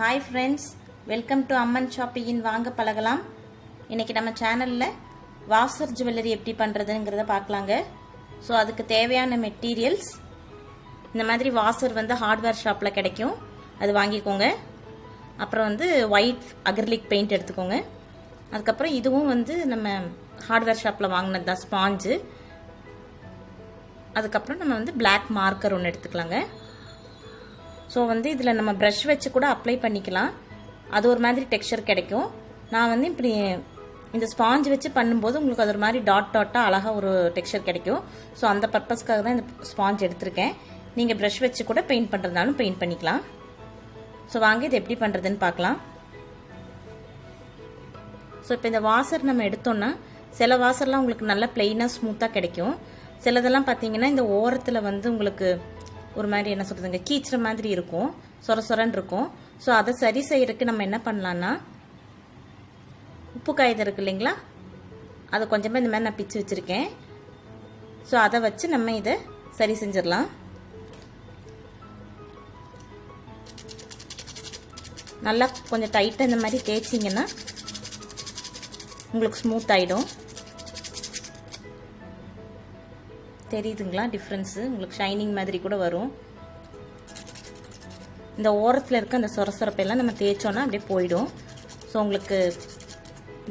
Hi friends, welcome to Amman Shopping in Vaanga Palagalam. இன்னைக்கு நம்ம சேனல்ல வாசர் ஜுவல்லரி எப்படி பண்றதுங்கறத பார்க்கலாங்க. சோ அதுக்கு தேவையான மெட்டீரியல்ஸ் இந்த மாதிரி வாசர் வந்து ஹார்ட்வேர் ஷாப்ல கிடைக்கும். அது வாங்கிக்கோங்க. அப்புறம் வந்து ஒயிட் அக்ரிலிக் பெயிண்ட் எடுத்துக்கோங்க. அதுக்கு அப்புறம் இதுவும் வந்து நம்ம ஹார்ட்வேர் ஷாப்ல வாங்குனது தான் ஸ்பாஞ்ச். அதுக்கு அப்புறம் நம்ம வந்து black marker ஒன்னு எடுத்துக்கலாங்க. சோ வந்து இதுல நம்ம பிரஷ் வெச்சு கூட அப்ளை பண்ணிக்கலாம். அது ஒரு மாதிரி டெக்ஸ்சர் கிடைக்கும். நான் வந்து இப்படி இந்த ஸ்பாஞ்ச் வெச்சு பண்ணும்போது உங்களுக்கு அது ஒரு மாதிரி டாட் டாட்டா அழகா ஒரு டெக்ஸ்சர் கிடைக்கும். சோ அந்த பர்பஸ்க்காக தான் இந்த ஸ்பாஞ்ச் எடுத்துர்க்கேன். நீங்க பிரஷ் வெச்சு கூட பெயிண்ட் பண்றதாலும் பெயிண்ட் பண்ணிக்கலாம். சோ வாங்க இது எப்படி பண்றதுன்னு பார்க்கலாம். சோ இப்போ இந்த வாசர் நம்ம எடுத்தோம்னா சில வாசர்லாம் உங்களுக்கு நல்ல ப்ளைனா ஸ்மூத்தா கிடைக்கும். சிலதெல்லாம் பாத்தீங்கன்னா இந்த ஓரத்துல வந்து உங்களுக்கு ஒரு மாதிரி என்ன சொல்றதுங்க கீச்சற மாதிரி இருக்கும், சொரசொரன் இருக்கும். சோ அத சரி செய்யறதுக்கு நம்ம என்ன பண்ணலாம்னா உப்பு காயிது இருக்கு இல்லீங்களா, அது கொஞ்சமே இந்த மாதிரி நான் பிச்சு வச்சிருக்கேன். சோ அத வச்சு நம்ம இத சரி செஞ்சிரலாம். நல்லா கொஞ்சம் டைட்டா இந்த மாதிரி தேய்ச்சிங்கன்னா உங்களுக்கு ஸ்மூத் ஆயிடும். தெரியுதுங்களா டிஃபரன்ஸ்? உங்களுக்கு ஷைனிங் மாதிரி கூட வரும். இந்த ஓரத்துல இருக்க அந்த சொரசொரப்பை எல்லாம் நம்ம தேய்ச்சோம்னா அப்படியே போய்டும். சோ உங்களுக்கு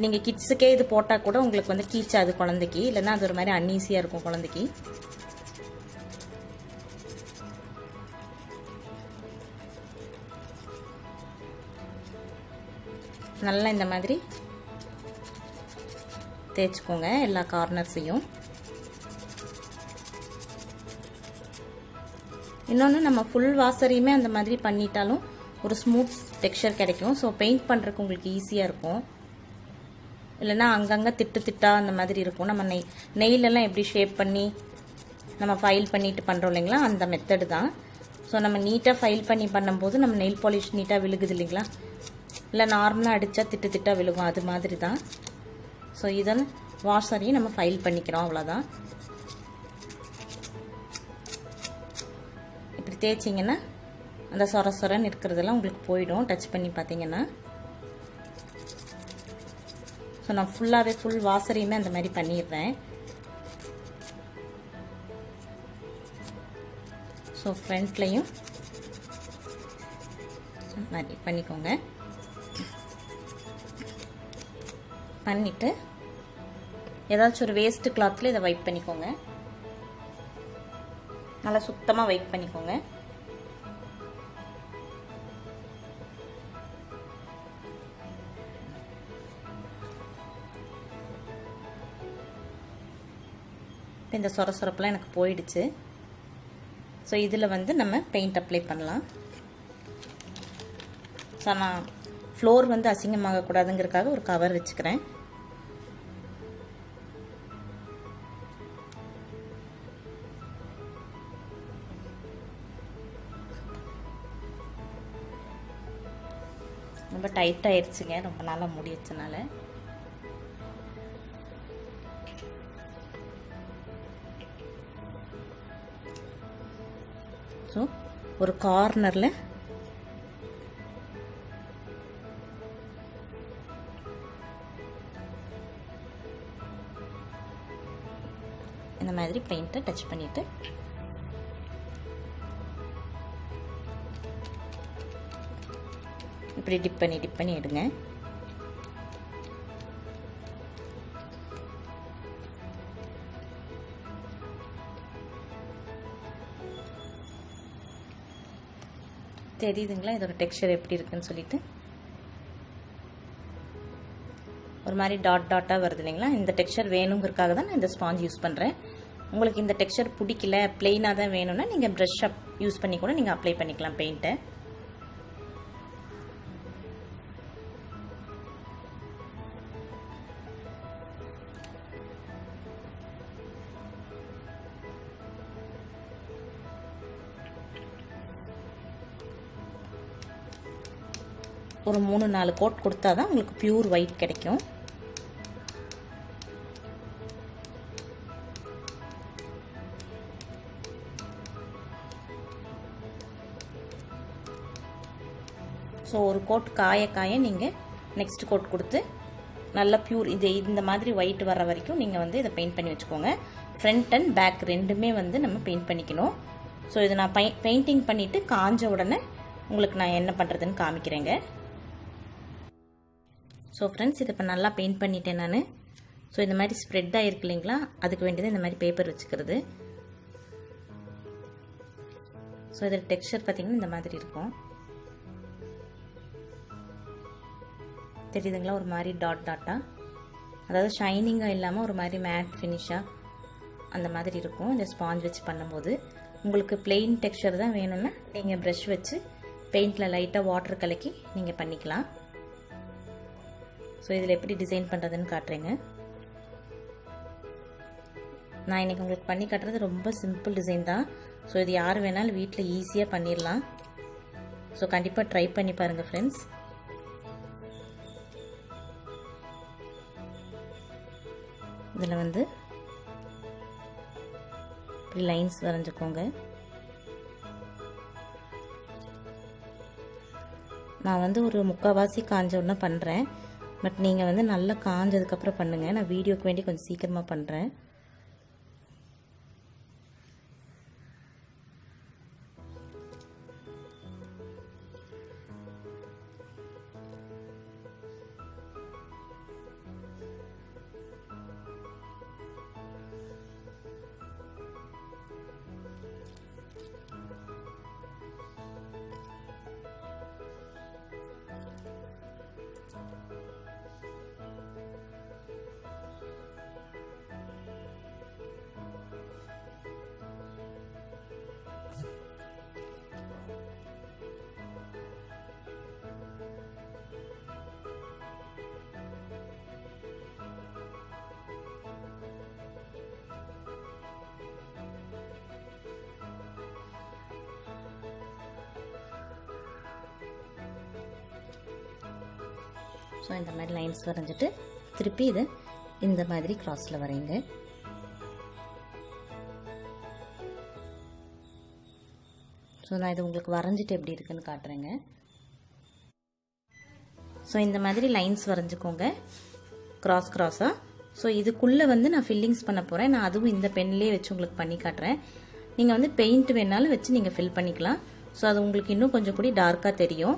நீங்க கிட்ஸ்க்கே இது போட்டா கூட உங்களுக்கு வந்து கீச்சாது குழந்தைக்கு, இல்லனா அது ஒரு மாதிரி அன்ஈசியா இருக்கும் குழந்தைக்கு. நல்லா இந்த மாதிரி தேய்ச்சுக்கோங்க எல்லா கார்னர்ஸையும். இன்னொன்று நம்ம ஃபுல் வாசரையுமே அந்த மாதிரி பண்ணிட்டாலும் ஒரு ஸ்மூத் டெக்ஸ்சர் கிடைக்கும். ஸோ பெயிண்ட் பண்ணுறதுக்கு உங்களுக்கு ஈஸியாக இருக்கும். இல்லைனா அங்கங்கே திட்டு திட்டா அந்த மாதிரி இருக்கும். நம்ம நெயிலெல்லாம் எப்படி ஷேப் பண்ணி நம்ம ஃபைல் பண்ணிட்டு பண்ணுறோம் இல்லைங்களா, அந்த மெத்தடு தான். ஸோ நம்ம நீட்டாக ஃபைல் பண்ணி பண்ணும்போது நம்ம நெயில் பாலிஷ் நீட்டாக விழுகுது இல்லைங்களா, இல்லை நார்மலாக அடித்தா திட்டு திட்டா விழுகும், அது மாதிரி தான். ஸோ இதை வாசரையும் நம்ம ஃபைல் பண்ணிக்கிறோம், அவ்வளோதான். தேய்ச்சிங்கன்னா அந்த சொர சொரன்னு இருக்கிறதெல்லாம் உங்களுக்கு போயிடும். டச் பண்ணி பார்த்தீங்கன்னா ஸோ நான் ஃபுல்லாகவே ஃபுல் வாசரையுமே அந்த மாதிரி பண்ணிடுறேன். ஸோ ஃப்ரண்ட்லையும் மாதிரி பண்ணிக்கோங்க. பண்ணிட்டு ஏதாச்சும் ஒரு வேஸ்ட் கிளாத்தில் இதை வைப் பண்ணிக்கோங்க. நல்லா சுத்தமாக வைப் பண்ணிக்கோங்க. இப்போ இந்த சொரசொரப்பெலாம் எனக்கு போயிடுச்சு. ஸோ இதில் வந்து நம்ம பெயிண்ட் அப்ளை பண்ணலாம். ஸோ நான் ஃப்ளோர் வந்து அசிங்கமாகக்கூடாதுங்கிறதுக்காக ஒரு கவர் வச்சுக்கிறேன். ரொம்ப டைட் ஆயிடுச்சுங்க, ரொம்ப நாளாக முடிச்சனால. ஸோ ஒரு கார்னரில் இந்த மாதிரி பெயிண்ட்டை டச் பண்ணிட்டு இப்படி டிப் பண்ணி எடுங்க. தெரியுதுங்களா இதோட டெக்ஸ்சர் எப்படி இருக்குன்னு சொல்லிட்டு ஒரு மாதிரி டாட் டாட்டாக வருது இல்லைங்களா. இந்த டெக்ஸ்சர் வேணுங்கிறதுக்காக தான் நான் இந்த ஸ்பாஞ்ச் யூஸ் பண்ணுறேன். உங்களுக்கு இந்த டெக்ஸ்சர் பிடிக்கல, பிளெயினாக தான் வேணும்னா நீங்கள் ப்ரஷ் அப் யூஸ் பண்ணி கூட நீங்கள் அப்ளை பண்ணிக்கலாம் பெயிண்ட்டை. ஒரு 3-4 கோட் கொடுத்தா தான் உங்களுக்கு பியூர் ஒயிட் கிடைக்கும். ஸோ ஒரு கோட் காய காய நீங்கள் நெக்ஸ்ட் கோட் கொடுத்து நல்லா பியூர் இது இந்த மாதிரி ஒயிட் வர்ற வரைக்கும் நீங்கள் வந்து இதை பெயிண்ட் பண்ணி வச்சுக்கோங்க. ஃப்ரண்ட் அண்ட் பேக் ரெண்டுமே வந்து நம்ம பெயிண்ட் பண்ணிக்கணும். ஸோ இதை நான் பெயிண்டிங் பண்ணிவிட்டு காஞ்ச உடனே உங்களுக்கு நான் என்ன பண்ணுறதுன்னு காமிக்கிறேங்க. ஸோ ஃப்ரெண்ட்ஸ் இதை இப்போ நல்லா பெயிண்ட் பண்ணிட்டேன் நான். ஸோ இந்த மாதிரி ஸ்ப்ரெட் ஆகிருக்கு இல்லைங்களா, அதுக்கு வேண்டியது இந்த மாதிரி பேப்பர் வச்சுக்கிறது. ஸோ இதோட டெக்ஸ்சர் பார்த்திங்கன்னா இந்த மாதிரி இருக்கும், தெரியுதுங்களா? ஒரு மாதிரி டாட் டாட்டாக, அதாவது ஷைனிங்காக இல்லாமல் ஒரு மாதிரி மேட் ஃபினிஷாக அந்த மாதிரி இருக்கும். இந்த ஸ்பாஞ்ச் வச்சு பண்ணும்போது உங்களுக்கு பிளெயின் டெக்ஸ்சர் தான் வேணும்னா நீங்கள் ப்ரஷ் வச்சு பெயிண்டில் லைட்டாக வாட்டர் கலக்கி நீங்கள் பண்ணிக்கலாம். ஸோ இதில் எப்படி டிசைன் பண்ணுறதுன்னு காட்டுறேங்க. நான் இன்றைக்கி உங்களுக்கு பண்ணி காட்டுறது ரொம்ப சிம்பிள் டிசைன் தான். ஸோ இது யார் வேணாலும் வீட்டில் ஈஸியாக பண்ணிடலாம். ஸோ கண்டிப்பாக ட்ரை பண்ணி பாருங்கள் ஃப்ரெண்ட்ஸ். இதில் வந்து லைன்ஸ் வரைஞ்சுக்கோங்க. நான் வந்து ஒரு முக்கால்வாசி காஞ்ச உடனே பண்ணுறேன், பட் நீங்கள் வந்து நல்லா காஞ்சதுக்கப்புறம் பண்ணுங்கள். நான் வீடியோக்கு வேண்டி கொஞ்சம் சீக்கிரமாக பண்ணுறேன். ஸோ இந்த மாதிரி லைன்ஸ் வரைஞ்சிட்டு திருப்பி இதை இந்த மாதிரி கிராஸில் வரையுங்க. ஸோ நான் இது உங்களுக்கு வரைஞ்சிட்டு எப்படி இருக்குன்னு காட்டுறேங்க. ஸோ இந்த மாதிரி லைன்ஸ் வரைஞ்சிக்கோங்க கிராஸ் கிராஸாக. ஸோ இதுக்குள்ளே வந்து நான் ஃபில்லிங்ஸ் பண்ண போகிறேன். நான் அதுவும் இந்த பென்லேயே வச்சு உங்களுக்கு பண்ணி காட்டுறேன். நீங்கள் வந்து பெயிண்ட் வேணாலும் வச்சு நீங்கள் ஃபில் பண்ணிக்கலாம். ஸோ அது உங்களுக்கு இன்னும் கொஞ்சம் கூட டார்க்காக தெரியும்.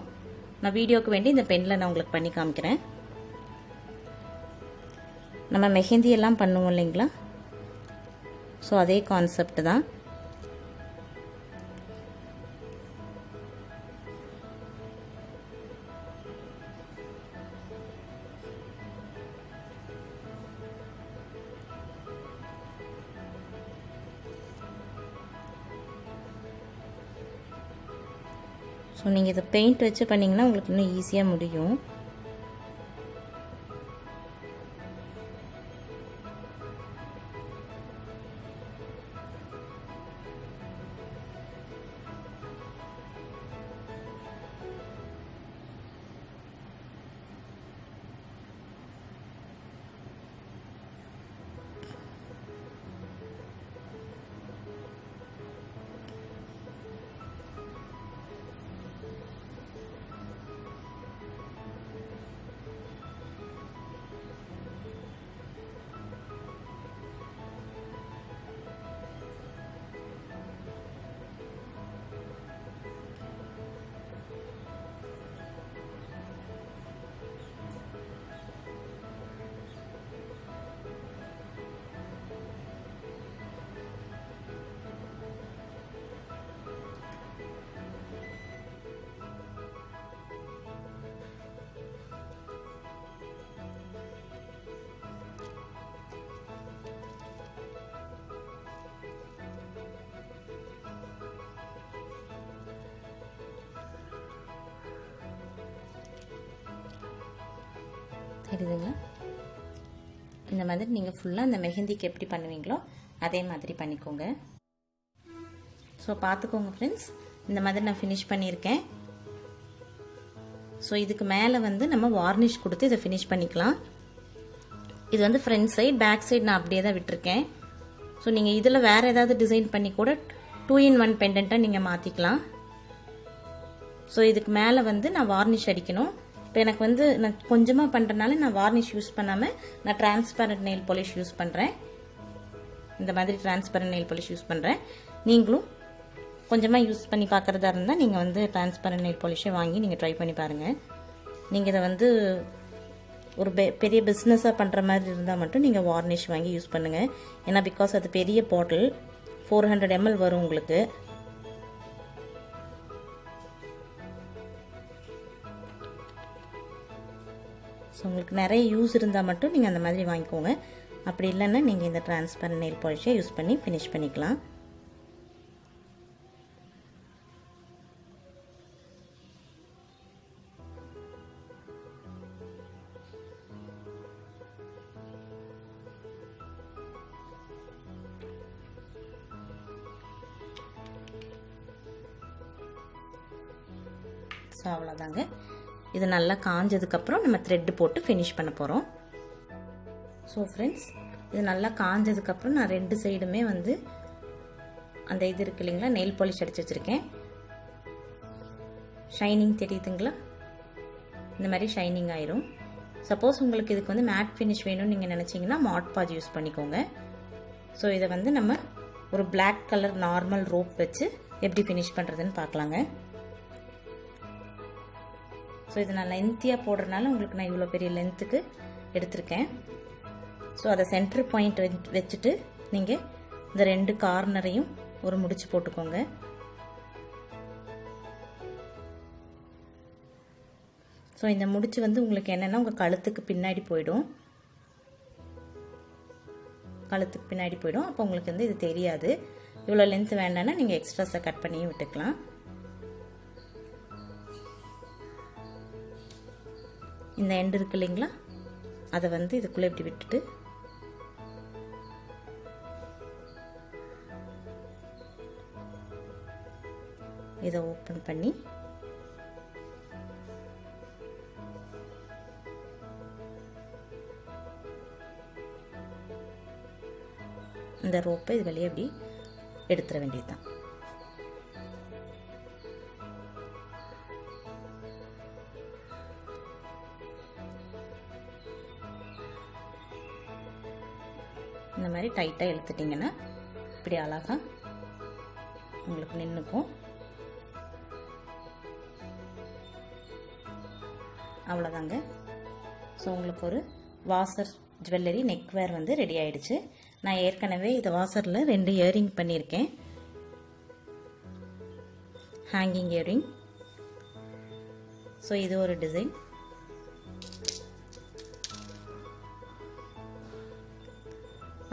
நான் வீடியோக்கு வேண்டி இந்த பெனில் நான் உங்களுக்கு பண்ணி காமிக்கிறேன். நம்ம மெஹந்தி எல்லாம் பண்ணுவோம் இல்லைங்களா, ஸோ அதே கான்செப்ட் தான். ஸோ நீங்கள் இதை பெயிண்ட் வச்சு பண்ணிங்கன்னா உங்களுக்கு இன்னும் ஈஸியாக முடியும். தெரியுதுங்களா? இந்த மாதிரி நீங்கள் ஃபுல்லாக இந்த மெஹந்திக்கு எப்படி பண்ணுவீங்களோ அதே மாதிரி பண்ணிக்கோங்க. ஸோ பார்த்துக்கோங்க ஃப்ரெண்ட்ஸ், இந்த மாதிரி நான் ஃபினிஷ் பண்ணியிருக்கேன். ஸோ இதுக்கு மேலே வந்து நம்ம வார்னிஷ் கொடுத்து இதை ஃபினிஷ் பண்ணிக்கலாம். இது வந்து ஃப்ரண்ட் சைட், பேக் சைடு நான் அப்படியே தான் விட்டுருக்கேன். ஸோ நீங்கள் இதில் வேறு ஏதாவது டிசைன் பண்ணி கூட 2 in 1 பெண்டெண்ட்டாக நீங்கள் மாற்றிக்கலாம். So இதுக்கு மேல வந்து நான் வார்னிஷ் அடிக்கணும் இப்போ எனக்கு வந்து நான் கொஞ்சமா பண்றனால நான் வார்னிஷ் யூஸ் பண்ணாம நான் ட்ரான்ஸ்பரண்ட் nail polish யூஸ் பண்றேன் இந்த மாதிரி ட்ரான்ஸ்பரண்ட் nail polish யூஸ் பண்றேன் நீங்களும் கொஞ்சமா யூஸ் பண்ணி பார்க்கறதா இருந்தா நீங்க வந்து ட்ரான்ஸ்பரண்ட் nail polish வாங்கி நீங்க ட்ரை பண்ணி பாருங்க நீங்க இத வந்து ஒரு பெரிய பிசினஸா பண்ற மாதிரி இருந்தா மட்டும் நீங்க வார்னிஷ் வாங்கி யூஸ் பண்ணுங்க ஏனா because அது பெரிய பாட்டில் 400 ml வரும் உங்களுக்கு சோ உங்களுக்கு நிறைய யூஸ் இருந்தா மட்டும் நீங்க அந்த மாதிரி வாங்குங்க அப்படி இல்லன்னா நீங்க இந்த ட்ரான்ஸ்பரண்ட் nail polish யூஸ் பண்ணி finish பண்ணிக்கலாம் சோ அவ்வளவுதாங்க இது நல்லா காஞ்சதுக்கு அப்புறம் நம்ம thread போட்டு finish பண்ண போறோம் சோ फ्रेंड्स இது நல்லா காஞ்சதுக்கு அப்புறம் நான் ரெண்டு சைடுமே வந்து அந்த இது இருக்குலீங்களா nail polish அடிச்சு வச்சிருக்கேன் ஷைனிங் தெரியுதுங்களா இந்த மாதிரி ஷைனிங் ஆயிரும் சப்போஸ் உங்களுக்கு இதுக்கு வந்து matte finish வேணும்னு நீங்க நினைச்சீங்கன்னா mod podge யூஸ் பண்ணிக்கோங்க சோ இத வந்து நம்ம ஒரு black color normal rope வச்சு எப்படி finish பண்றதுன்னு பார்க்கலாம்ங்க So, this is length of the length of the So, the center point is the two corners So, this முடிச்சு வந்து உங்களுக்கு என்னன்னா உங்க கழுத்துக்கு பின்னாடி போய்டும் கழுத்துக்கு பின்னாடி போய்டும் அப்ப உங்களுக்கு வந்து இது தெரியாது இவ்ளோ length வேண்டாம்னா நீங்க எக்ஸ்ட்ராஸா கட் பண்ணி விட்டுக்கலாம் இந்த end இருக்குலீங்களா அத வந்து இதுக்குள்ள இப்படி விட்டுட்டு இத ஓபன் பண்ணி இந்த ரோப்பை இது வெளிய இப்படி எடுத்துற வேண்டியதுதான் இந்த மாதிரி டைட்டா இழுத்துட்டீங்கன்னா இப்படி அழகா உங்களுக்கு நின்னுக்கும் அவ்வளவுதாங்க சோ உங்களுக்கு ஒரு வாசர் ஜுவல்லரி நெக் வேர் வந்து ரெடி ஆயிடுச்சு நான் ஏற்கனவே இந்த வாசர்ல ரெண்டு இயரிங் பண்ணியிருக்கேன் ஹேங்கிங் இயரிங் சோ இது ஒரு டிசைன்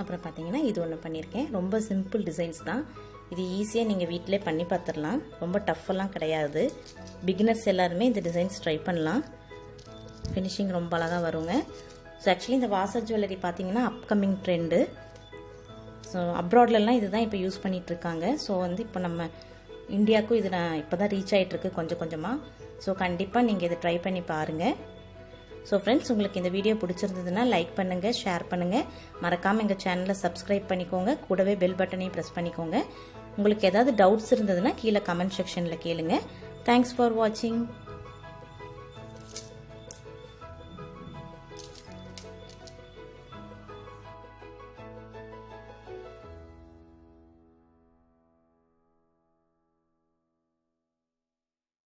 அப்புறம் பாத்தீங்கன்னா இது ஒன்னு பண்ணிருக்கேன் ரொம்ப சிம்பிள் டிசைன்ஸ் தான் இது ஈஸியா நீங்க வீட்லயே பண்ணி பார்த்தறலாம் ரொம்ப டஃப் எல்லாம் கிடையாது பிகினர்ஸ் எல்லாரும் இந்த டிசைன்ஸ் ட்ரை பண்ணலாம் finishing ரொம்ப அழகா வருங்க சோ एक्चुअली இந்த வாசர் ஜுவல்லரி பாத்தீங்கன்னா அப்கமிங் ட்ரெண்ட் சோ அப்ராட்ல எல்லாம் இதுதான் இப்ப யூஸ் பண்ணிட்டு இருக்காங்க சோ வந்து இப்ப நம்ம இந்தியாக்கு இது நான் இப்பதான் ரீச் ஆயிட்டு இருக்கு கொஞ்சம் கொஞ்சமா சோ கண்டிப்பா நீங்க இத ட்ரை பண்ணி பாருங்க So friends, உங்களுக்கு இந்த வீடியோ பிடிச்சிருந்ததுனா லைக் பண்ணுங்க, ஷேர் பண்ணுங்க, மறக்காம எங்க சேனலை Subscribe பண்ணிக்கோங்க, கூடவே பெல் பட்டனையும் பிரஸ் பண்ணிக்கோங்க. உங்களுக்கு ஏதாவது டவுட்ஸ் இருந்ததுனா கீழ கமெண்ட் செக்ஷன்ல கேளுங்க. Thanks for watching.